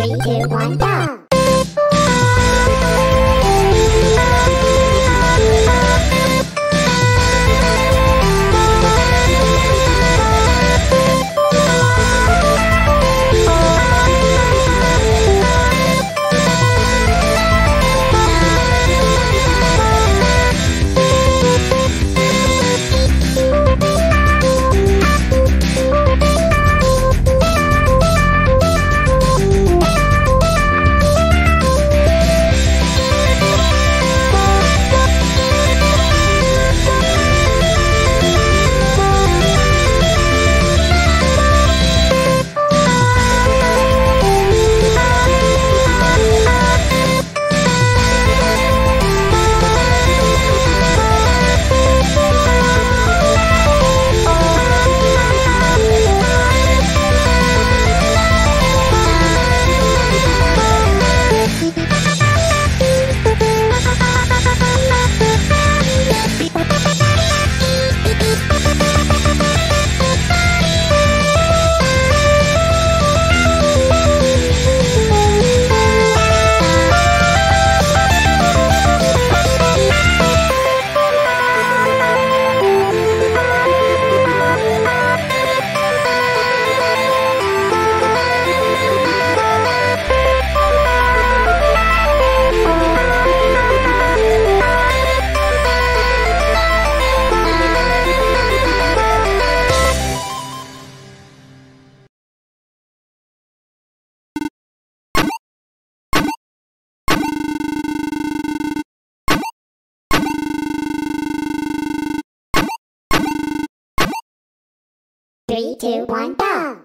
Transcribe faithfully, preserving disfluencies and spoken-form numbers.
Three, two, one, go! Three, two, one, go!